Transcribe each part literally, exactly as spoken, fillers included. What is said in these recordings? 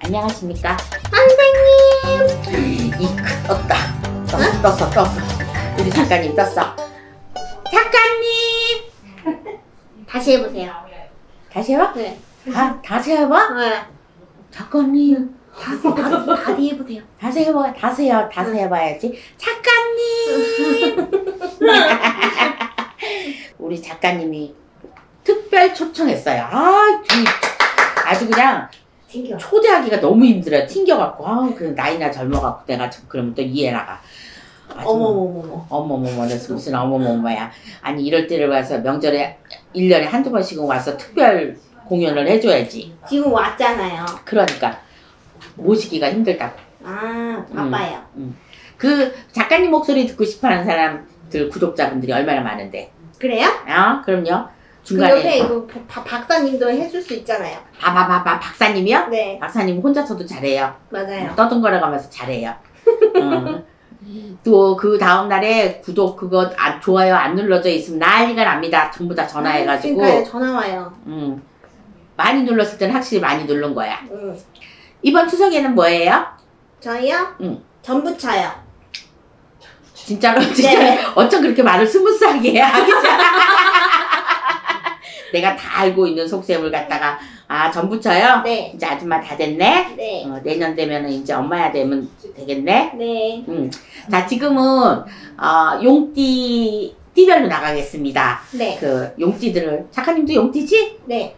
안녕하십니까 선생님. 이 떴다. 떴어, 떴어, 떴어. 우리 작가님 떴어. 작가님 다시 해보세요. 다시 해봐? 네. 아, 다시 해봐? 네. 작가님 다시, 다시, 다시 해보세요. 다시 해봐, 다시 해요, 다시 해봐야지. 작가님. 우리 작가님이 특별 초청했어요. 아, 아주 그냥 튕겨. 초대하기가 너무 힘들어요. 튕겨갖고, 아, 그 나이나 젊어갖고 내가 참 그러면 또 이해 나가. 어머머머머. 어머머머. 그래서 무슨 어머머머야. 아니 이럴 때를 와서 명절에 일 년에 한두 번씩은 와서 특별 공연을 해줘야지. 지금 왔잖아요. 그러니까 모시기가 힘들다고. 아, 바빠요. 음, 음. 그 작가님 목소리 듣고 싶어하는 사람들 구독자분들이 얼마나 많은데. 그래요? 아, 그럼요. 중간에 그 옆에 이거 바, 박사님도 해줄 수 있잖아요. 아, 바, 바, 바, 박사님이요? 네. 박사님 혼자서도 잘해요. 맞아요. 음, 떠둥거려가면서 잘해요. 음. 또 그 다음날에 구독 그거 아, 좋아요 안 눌러져 있으면 난리가 납니다. 전부 다 전화해가지고. 그러니까요. 전화와요. 음. 많이 눌렀을 때는 확실히 많이 누른 거야. 음. 이번 추석에는 뭐예요? 저희요? 음. 전부차요. 진짜로? 진짜로? 네. 어쩜 그렇게 말을 스무스하게 해. 내가 다 알고 있는 속셈을 갖다가 아 전부쳐요? 네. 이제 아줌마 다 됐네? 네. 어, 내년 되면은 이제 엄마야 되면 되겠네? 네. 음. 자 지금은 어, 용띠 띠별로 나가겠습니다. 네. 그 용띠들을 작가님도 용띠지? 네.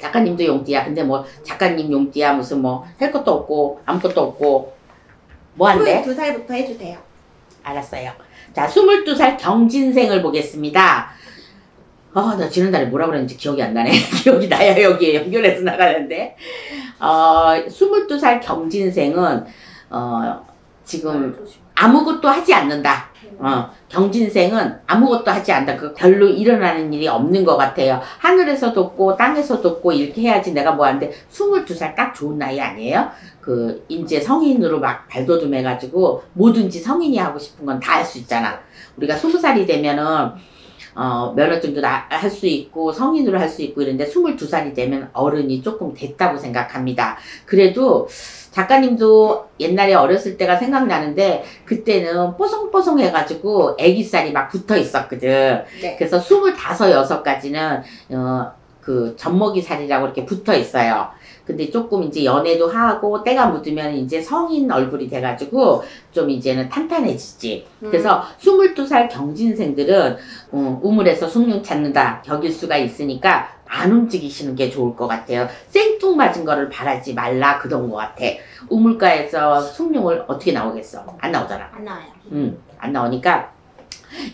작가님도 용띠야. 근데 뭐 작가님 용띠야 무슨 뭐 할 것도 없고 아무것도 없고 뭐 한대? 스물두 살부터 해주세요. 알았어요. 자, 스물두 살 경진생을 보겠습니다. 아, 나 지난달에 뭐라 그랬는지 기억이 안 나네. 기억이 나야 여기에 연결해서 나가는데. 어, 스물두 살 경진생은, 어, 지금 아무것도 하지 않는다. 어, 경진생은 아무것도 하지 않는다. 그 별로 일어나는 일이 없는 것 같아요. 하늘에서 돋고 땅에서 돋고 이렇게 해야지 내가 뭐 하는데, 스물두 살 딱 좋은 나이 아니에요? 그, 이제 성인으로 막 발돋움해가지고 뭐든지 성인이 하고 싶은 건 다 할 수 있잖아. 우리가 스무 살이 되면은, 어, 면허증도 할 수 있고 성인으로 할 수 있고 이런데 스물두 살이 되면 어른이 조금 됐다고 생각합니다. 그래도 작가님도 옛날에 어렸을 때가 생각나는데 그때는 뽀송뽀송 해가지고 애기살이 막 붙어 있었거든. 네. 그래서 스물다섯, 여섯까지는 어, 그 젖먹이 살이라고 이렇게 붙어 있어요. 근데 조금 이제 연애도 하고 때가 묻으면 이제 성인 얼굴이 돼가지고 좀 이제는 탄탄해지지. 음. 그래서 스물두 살 경진생들은 음, 우물에서 숭늉 찾는다 격일 수가 있으니까 안 움직이시는 게 좋을 것 같아요. 생뚱맞은 거를 바라지 말라 그런 것 같아. 우물가에서 숭늉을 어떻게 나오겠어? 안 나오잖아. 안 나와요. 음, 안 나오니까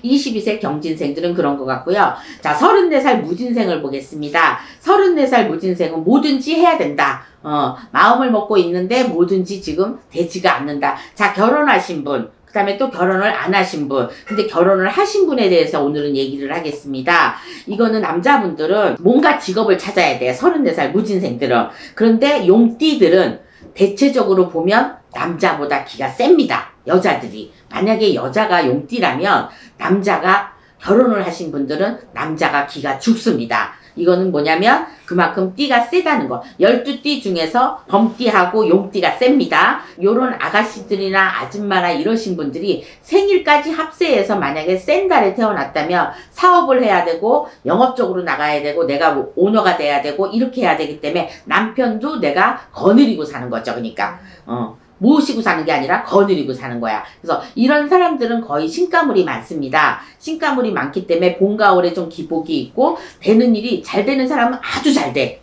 이십이 세 경진생들은 그런 것 같고요. 자, 서른네 살 무진생을 보겠습니다. 서른네 살 무진생은 뭐든지 해야 된다. 어, 마음을 먹고 있는데 뭐든지 지금 되지가 않는다. 자, 결혼하신 분, 그 다음에 또 결혼을 안 하신 분, 근데 결혼을 하신 분에 대해서 오늘은 얘기를 하겠습니다. 이거는 남자분들은 뭔가 직업을 찾아야 돼요. 서른네 살 무진생들은. 그런데 용띠들은 대체적으로 보면 남자보다 기가 셉니다. 여자들이. 만약에 여자가 용띠라면 남자가 결혼을 하신 분들은 남자가 기가 죽습니다. 이거는 뭐냐면 그만큼 띠가 세다는 거. 열두 띠 중에서 범띠하고 용띠가 셉니다. 요런 아가씨들이나 아줌마나 이러신 분들이 생일까지 합세해서 만약에 센 달에 태어났다면 사업을 해야 되고 영업적으로 나가야 되고 내가 오너가 돼야 되고 이렇게 해야 되기 때문에 남편도 내가 거느리고 사는 거죠. 그러니까 어. 모시고 사는 게 아니라 거느리고 사는 거야. 그래서 이런 사람들은 거의 신가물이 많습니다. 신가물이 많기 때문에 봄, 가을에 좀 기복이 있고 되는 일이 잘 되는 사람은 아주 잘 돼.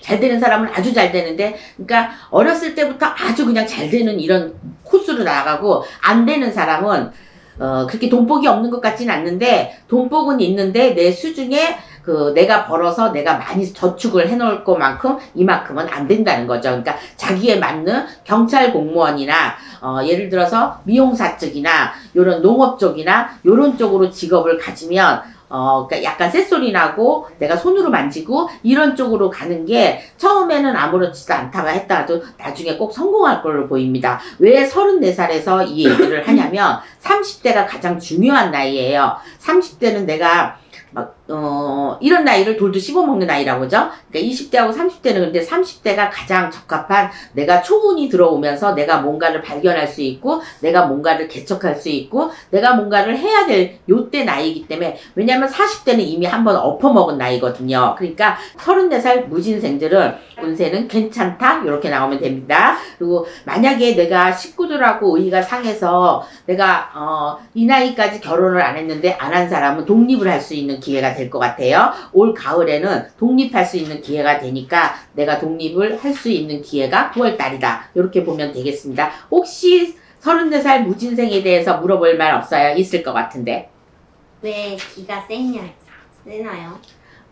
잘 되는 사람은 아주 잘 되는데 그러니까 어렸을 때부터 아주 그냥 잘 되는 이런 코스로 나가고 안 되는 사람은 어, 그렇게 돈복이 없는 것 같진 않는데 돈복은 있는데 내 수중에 그 내가 벌어서 내가 많이 저축을 해놓을 것만큼 이만큼은 안 된다는 거죠. 그러니까 자기에 맞는 경찰 공무원이나 어, 예를 들어서 미용사 쪽이나 요런 농업 쪽이나 요런 쪽으로 직업을 가지면 어, 그러니까 약간 쇳소리 나고 내가 손으로 만지고 이런 쪽으로 가는 게 처음에는 아무렇지도 않다고 했다가도 나중에 꼭 성공할 걸로 보입니다. 왜 서른네 살에서 이 얘기를 하냐면 삼십 대가 가장 중요한 나이예요. 삼십 대는 내가 막 어, 이런 나이를 돌도 씹어먹는 나이라고 그죠? 그러니까 이십 대하고 삼십 대는 근데 삼십 대가 가장 적합한 내가 초운이 들어오면서 내가 뭔가를 발견할 수 있고 내가 뭔가를 개척할 수 있고 내가 뭔가를 해야 될 요때 나이이기 때문에 왜냐면 사십 대는 이미 한번 엎어먹은 나이거든요. 그러니까 서른네 살 무진생들은 운세는 괜찮다 이렇게 나오면 됩니다. 그리고 만약에 내가 식구들하고 의의가 상해서 내가 어, 이 나이까지 결혼을 안 했는데 안 한 사람은 독립을 할 수 있는 기회가 될 것 같아요. 올 가을에는 독립할 수 있는 기회가 되니까 내가 독립을 할 수 있는 기회가 구월 달이다. 이렇게 보면 되겠습니다. 혹시 서른네 살 무진생에 대해서 물어볼 말 없어요? 있을 것 같은데. 왜 기가 세냐, 세나요?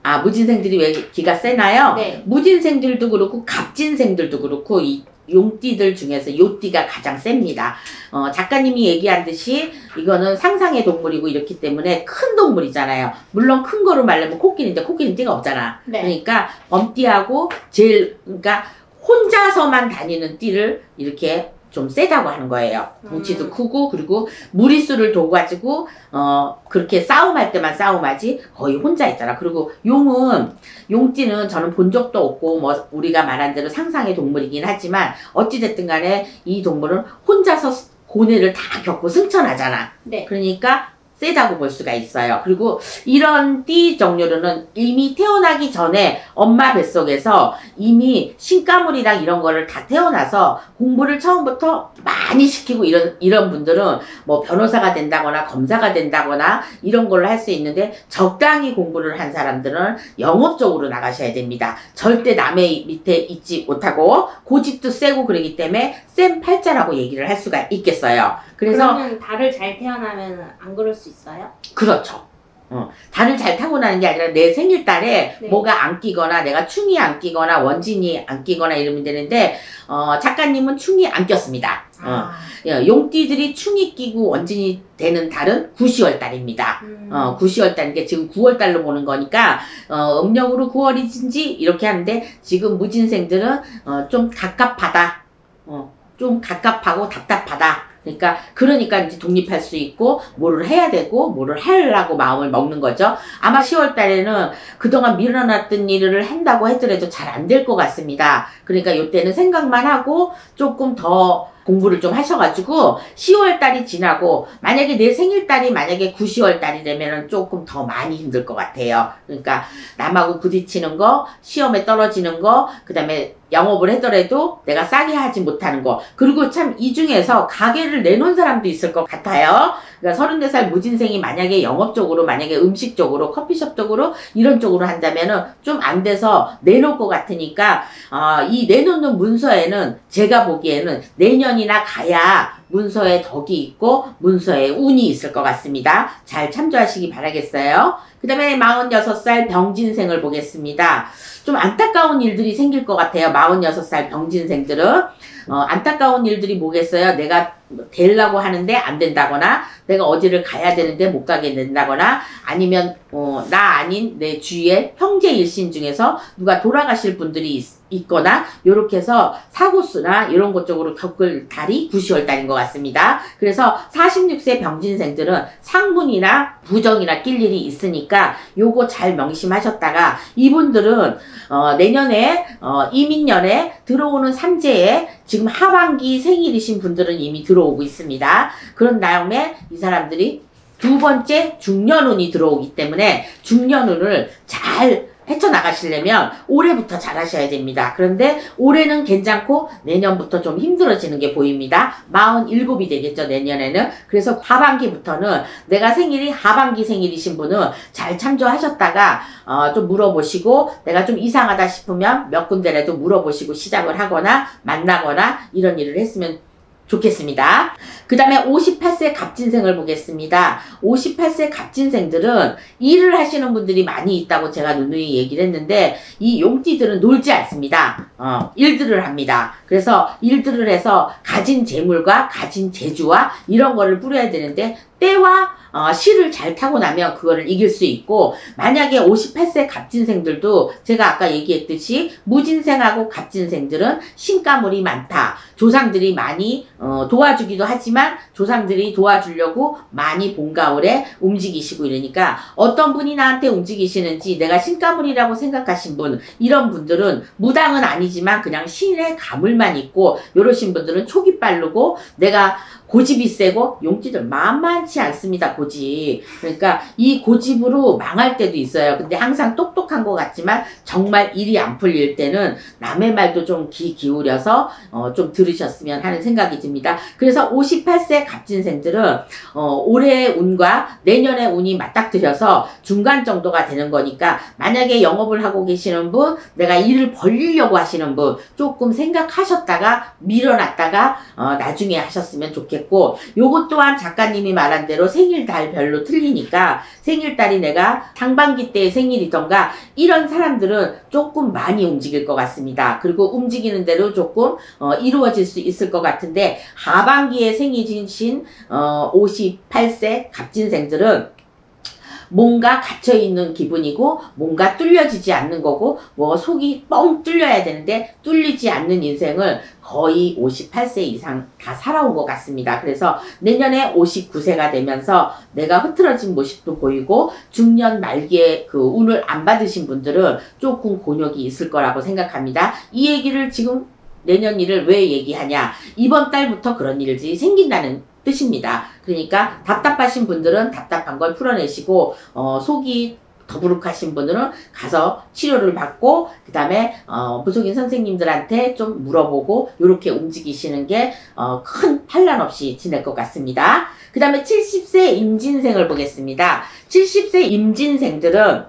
아, 무진생들이 왜 기가 세나요? 네. 무진생들도 그렇고 갑진생들도 그렇고 이 용띠들 중에서 요띠가 가장 셉니다. 어, 작가님이 얘기한 듯이 이거는 상상의 동물이고 이렇기 때문에 큰 동물이잖아요. 물론 큰 거로 말하면 코끼리인데 코끼리는 띠가 없잖아. 네. 그러니까 범띠하고 제일 그러니까 혼자서만 다니는 띠를 이렇게 좀 세다고 하는 거예요. 덩치도 음. 크고 그리고 무리수를 둬가지고 어 그렇게 싸움할 때만 싸움하지 거의 혼자 있잖아. 그리고 용은 용띠는 저는 본 적도 없고 뭐 우리가 말한 대로 상상의 동물이긴 하지만 어찌됐든 간에 이 동물은 혼자서 고뇌를 다 겪고 승천하잖아. 네. 그러니까 세다고 볼 수가 있어요. 그리고 이런 띠 정렬은 이미 태어나기 전에 엄마 뱃속에서 이미 신가물이랑 이런 거를 다 태어나서 공부를 처음부터 많이 시키고 이런 이런 분들은 뭐 변호사가 된다거나 검사가 된다거나 이런 걸로 할 수 있는데 적당히 공부를 한 사람들은 영업적으로 나가셔야 됩니다. 절대 남의 밑에 있지 못하고 고집도 세고 그러기 때문에 센 팔자라고 얘기를 할 수가 있겠어요. 그래서 그러면 달을 잘 태어나면 안 그럴 수 있어요? 그렇죠. 어, 달을 잘 타고나는 게 아니라 내 생일달에 네. 뭐가 안 끼거나 내가 충이 안 끼거나 원진이 안 끼거나 이러면 되는데 어, 작가님은 충이 안 꼈습니다. 아. 어, 용띠들이 충이 끼고 원진이 되는 달은 구, 시월달입니다. 음. 어, 구, 시월달인 게 지금 구월달로 보는 거니까 어, 음력으로 구월이든지 이렇게 하는데 지금 무진생들은 어, 좀 갑갑하다. 어, 좀 갑갑하고 답답하다. 그러니까 그러니까 이제 독립할 수 있고 뭐를 해야 되고 뭐를 하려고 마음을 먹는 거죠. 아마 시월달에는 그동안 밀어놨던 일을 한다고 했더라도 잘 안 될 것 같습니다. 그러니까 이때는 생각만 하고 조금 더 공부를 좀 하셔가지고 시월달이 지나고 만약에 내 생일달이 만약에 구, 시월달이 되면 조금 더 많이 힘들 것 같아요. 그러니까 남하고 부딪히는 거, 시험에 떨어지는 거, 그 다음에 영업을 했더라도 내가 싸게 하지 못하는 거. 그리고 참 이 중에서 가게를 내놓은 사람도 있을 것 같아요. 그러니까 서른네 살 무진생이 만약에 영업적으로 만약에 음식적으로 커피숍적으로 이런 쪽으로 한다면은 좀 안 돼서 내놓을 것 같으니까 어, 이 내놓는 문서에는 제가 보기에는 내년이나 가야 문서에 덕이 있고 문서에 운이 있을 것 같습니다. 잘 참조하시기 바라겠어요. 그 다음에 마흔여섯 살 병진생을 보겠습니다. 좀 안타까운 일들이 생길 것 같아요. 마흔여섯 살 병진생들은 어, 안타까운 일들이 뭐겠어요? 내가 되려고 하는데 안 된다거나 내가 어디를 가야 되는데 못 가게 된다거나 아니면 어, 나 아닌 내 주위에 형제 일신 중에서 누가 돌아가실 분들이 있, 있거나 요렇게 해서 사고수나 이런 것 쪽으로 겪을 달이 구, 시월달인 것 같습니다. 그래서 사십육 세 병진생들은 상분이나 부정이나 낄 일이 있으니까 요거 잘 명심하셨다가 이분들은 어, 내년에 어, 이민년에 들어오는 삼재에 지금 하반기 생일이신 분들은 이미 들어오고 있습니다. 그런 다음에 이 사람들이 두 번째 중년운이 들어오기 때문에 중년운을 잘 헤쳐나가시려면 올해부터 잘 하셔야 됩니다. 그런데 올해는 괜찮고 내년부터 좀 힘들어지는 게 보입니다. 마흔일곱이 되겠죠, 내년에는. 그래서 하반기부터는 내가 생일이 하반기 생일이신 분은 잘 참조하셨다가 어, 좀 물어보시고 내가 좀 이상하다 싶으면 몇 군데라도 물어보시고 시작을 하거나 만나거나 이런 일을 했으면 좋겠습니다. 그 다음에 오십팔 세 갑진생을 보겠습니다. 오십팔 세 갑진생들은 일을 하시는 분들이 많이 있다고 제가 누누이 얘기를 했는데 이 용띠들은 놀지 않습니다. 어, 일들을 합니다. 그래서 일들을 해서 가진 재물과 가진 재주와 이런 거를 뿌려야 되는데 때와 어, 실을 잘 타고 나면 그거를 이길 수 있고, 만약에 오십팔 세 갑진생들도 제가 아까 얘기했듯이 무진생하고 갑진생들은 신가물이 많다. 조상들이 많이 어, 도와주기도 하지만 조상들이 도와주려고 많이 봄가을에 움직이시고 이러니까 어떤 분이 나한테 움직이시는지 내가 신가물이라고 생각하신 분, 이런 분들은 무당은 아니지만 그냥 신의 가물만 있고 이러신 분들은 촉이 빠르고 내가 고집이 세고 용기들 만만치 않습니다. 고집. 그러니까 이 고집으로 망할 때도 있어요. 근데 항상 똑똑한 것 같지만 정말 일이 안 풀릴 때는 남의 말도 좀 귀 기울여서 어, 좀 들으셨으면 하는 생각이 듭니다. 그래서 오십팔 세 갑진생들은 어, 올해의 운과 내년의 운이 맞닥뜨려서 중간 정도가 되는 거니까 만약에 영업을 하고 계시는 분, 내가 일을 벌리려고 하시는 분 조금 생각하셨다가 밀어놨다가 어, 나중에 하셨으면 좋겠습니다. 고 요것 또한 작가님이 말한 대로 생일달 별로 틀리니까 생일달이 내가 상반기 때 생일이던가 이런 사람들은 조금 많이 움직일 것 같습니다. 그리고 움직이는 대로 조금 어, 이루어질 수 있을 것 같은데, 하반기에 생일이신 어, 오십팔 세 갑진생들은 뭔가 갇혀있는 기분이고 뭔가 뚫려지지 않는 거고 뭐 속이 뻥 뚫려야 되는데 뚫리지 않는 인생을 거의 오십팔 세 이상 다 살아온 것 같습니다. 그래서 내년에 오십구 세가 되면서 내가 흐트러진 모습도 보이고 중년 말기에 그 운을 안 받으신 분들은 조금 곤욕이 있을 거라고 생각합니다. 이 얘기를 지금 내년 일을 왜 얘기하냐, 이번 달부터 그런 일들이 생긴다는 뜻입니다. 그러니까 답답하신 분들은 답답한 걸 풀어내시고 어, 속이 더부룩하신 분들은 가서 치료를 받고 그 다음에 어, 무속인 선생님들한테 좀 물어보고 이렇게 움직이시는 게 어, 큰 판란 없이 지낼 것 같습니다. 그 다음에 칠십 세 임진생을 보겠습니다. 칠십 세 임진생들은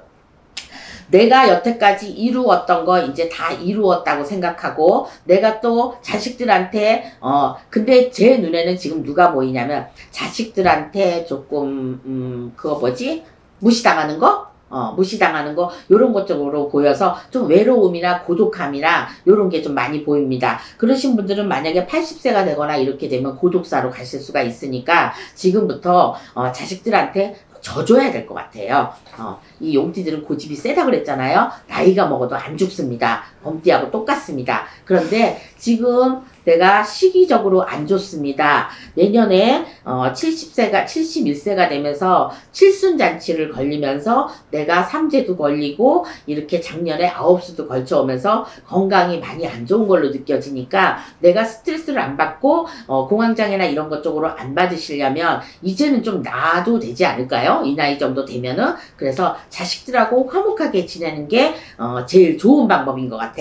내가 여태까지 이루었던 거 이제 다 이루었다고 생각하고, 내가 또 자식들한테 어 근데 제 눈에는 지금 누가 보이냐면 자식들한테 조금 음 그거 뭐지? 무시당하는 거? 어, 무시당하는 거, 요런 것 쪽으로 보여서 좀 외로움이나 고독함이나 요런 게 좀 많이 보입니다. 그러신 분들은 만약에 팔십 세가 되거나 이렇게 되면 고독사로 가실 수가 있으니까 지금부터 어, 자식들한테 져줘야 될 것 같아요. 어, 이 용띠들은 고집이 세다 그랬잖아요. 나이가 먹어도 안 죽습니다. 범띠하고 똑같습니다. 그런데 지금 내가 시기적으로 안 좋습니다. 내년에 어, 칠십 세가 칠십일 세가 되면서 칠순잔치를 걸리면서 내가 삼재도 걸리고 이렇게 작년에 아홉수도 걸쳐오면서 건강이 많이 안 좋은 걸로 느껴지니까 내가 스트레스를 안 받고 어, 공황장애나 이런 것 쪽으로 안 받으시려면 이제는 좀 나아도 되지 않을까요? 이 나이 정도 되면은. 그래서 자식들하고 화목하게 지내는 게 어, 제일 좋은 방법인 것 같아요.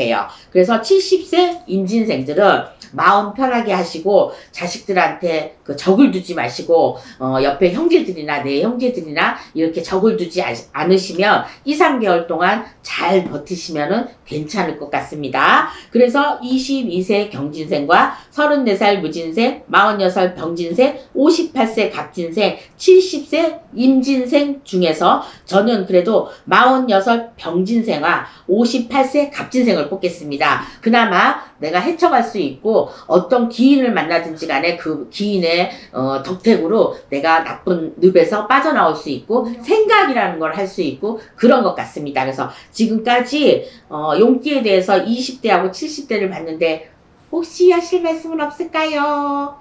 그래서 칠십 세 임진생들은 마음 편하게 하시고 자식들한테 그 적을 두지 마시고 어 옆에 형제들이나 내 형제들이나 이렇게 적을 두지 않으시면 이삼 개월 동안 잘 버티시면은 괜찮을 것 같습니다. 그래서 이십이 세 경진생과 서른네 살 무진생, 마흔여섯 살 병진생, 오십팔 세 갑진생, 칠십 세 임진생 중에서 저는 그래도 마흔여섯 병진생과 오십팔 세 갑진생을 뽑겠습니다. 그나마 내가 헤쳐갈 수 있고 어떤 기인을 만나든지 간에 그 기인의 어, 덕택으로 내가 나쁜 늪에서 빠져나올 수 있고 생각이라는 걸 할 수 있고 그런 것 같습니다. 그래서 지금까지 어, 용띠에 대해서 이십 대하고 칠십 대를 봤는데 혹시 하실 말씀은 없을까요?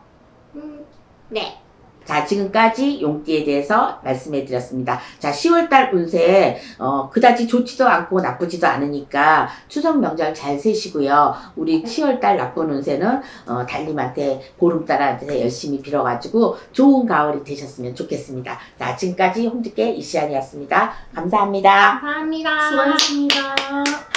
음, 네. 자, 지금까지 용띠에 대해서 말씀해 드렸습니다. 자, 시월달 운세 어, 그다지 좋지도 않고 나쁘지도 않으니까 추석 명절 잘 세시고요. 우리 시월달 나쁜 운세는 어, 달님한테, 보름달한테 열심히 빌어가지고 좋은 가을이 되셨으면 좋겠습니다. 자, 지금까지 홍두깨 이시안이었습니다. 감사합니다. 감사합니다. 수고하셨습니다.